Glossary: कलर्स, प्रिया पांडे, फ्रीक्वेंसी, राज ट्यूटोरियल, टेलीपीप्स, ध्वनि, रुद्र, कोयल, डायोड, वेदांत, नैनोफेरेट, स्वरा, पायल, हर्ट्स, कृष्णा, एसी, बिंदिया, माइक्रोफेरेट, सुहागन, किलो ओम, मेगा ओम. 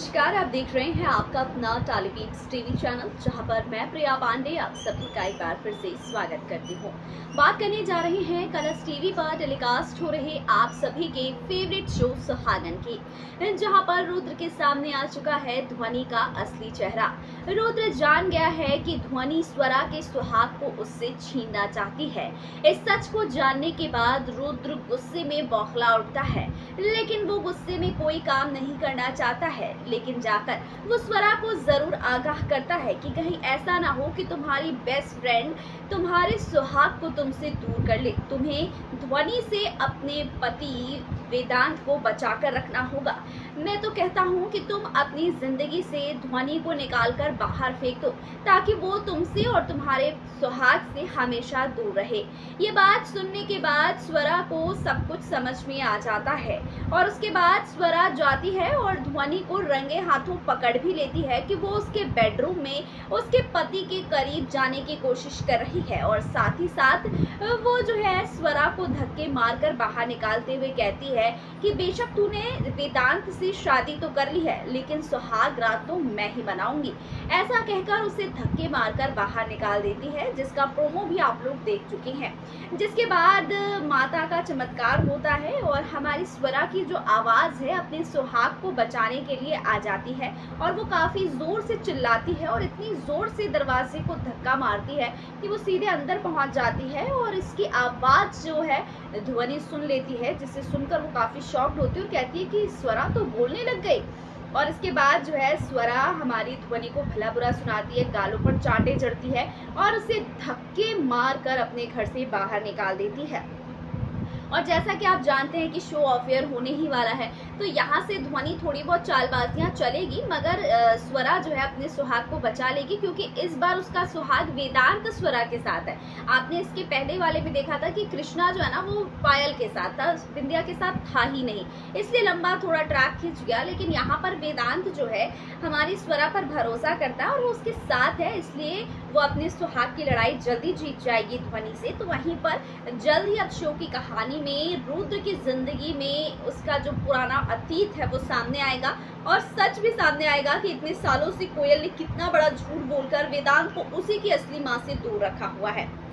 नमस्कार, आप देख रहे हैं आपका अपना टेलीपीप्स टीवी चैनल, जहां पर मैं प्रिया पांडे आप सभी का एक बार फिर से स्वागत करती हूं। बात करने जा रहे हैं कलर्स टीवी पर टेलीकास्ट हो रहे आप सभी के फेवरेट शो सुहागन की, जहां पर रुद्र के सामने आ चुका है ध्वनि का असली चेहरा। रुद्र जान गया है कि ध्वनि स्वरा के सुहाग को उससे छीनना चाहती है। इस सच को जानने के बाद रुद्र गुस्से में बौखला उठता है, लेकिन वो गुस्से में कोई काम नहीं करना चाहता है। लेकिन जाकर वो स्वरा को जरूर आगाह करता है कि कहीं ऐसा ना हो कि तुम्हारी बेस्ट फ्रेंड तुम्हारे सुहाग को तुमसे दूर कर ले। तुम्हें ध्वनि से अपने पति वेदांत को बचा कर रखना होगा। मैं तो कहता हूँ कि तुम अपनी जिंदगी से ध्वनि को निकाल कर बाहर फेंक दो, ताकि वो तुमसे और तुम्हारे सुहाग से हमेशा दूर रहे। ये बात सुनने के बाद स्वरा को सब कुछ समझ में आ जाता है और उसके बाद स्वरा जाती है और ध्वनि को रंगे हाथों पकड़ भी लेती है कि वो उसके बेडरूम में उसके पति के करीब जाने की कोशिश कर रही है। और साथ ही साथ वो जो है स्वरा को धक्के मारकर बाहर निकालते हुए कहती है कि बेशक तूने वेदांत से शादी तो कर ली है, लेकिन सुहाग रात तो मैं ही बनाऊंगी। ऐसा कहकर उसे धक्के मारकर बाहर निकाल देती है, जिसका प्रोमो भी आप लोग देख चुके हैं। जिसके बाद माता का चमत्कार होता है और हमारी स्वरा की जो आवाज़ है अपने सुहाग को बचाने के लिए आ जाती है और वो काफ़ी ज़ोर से चिल्लाती है और इतनी ज़ोर से दरवाजे को धक्का मारती है कि वो सीधे अंदर पहुंच जाती है। और इसकी आवाज़ जो है ध्वनि सुन लेती है, जिसे सुनकर वो काफ़ी शॉक्ड होती है और कहती है कि स्वरा तो बोलने लग गई। और इसके बाद जो है स्वरा हमारी ध्वनि को भला बुरा सुनाती है, गालों पर चांटे जड़ती है और उसे धक्के मारकर अपने घर से बाहर निकाल देती है। और जैसा कि आप जानते हैं कि शो ऑफ एयर होने ही वाला है, तो यहाँ से ध्वनि थोड़ी बहुत चालबाजियाँ चलेगी, मगर स्वरा जो है अपने सुहाग को बचा लेगी, क्योंकि इस बार उसका सुहाग वेदांत स्वरा के साथ है। आपने इसके पहले वाले में देखा था कि कृष्णा जो है ना वो पायल के साथ था, बिंदिया के साथ था ही नहीं, इसलिए लंबा थोड़ा ट्रैक खींच गया। लेकिन यहाँ पर वेदांत जो है हमारी स्वरा पर भरोसा करता है और वो उसके साथ है, इसलिए वो अपने सुहाग की लड़ाई जल्दी जीत जाएगी ध्वनि से। तो वहीं पर जल्द ही अब शो की कहानी में रुद्र की जिंदगी में उसका जो पुराना अतीत है वो सामने आएगा और सच भी सामने आएगा कि इतने सालों से कोयल ने कितना बड़ा झूठ बोलकर वेदांत को उसी की असली माँ से दूर रखा हुआ है।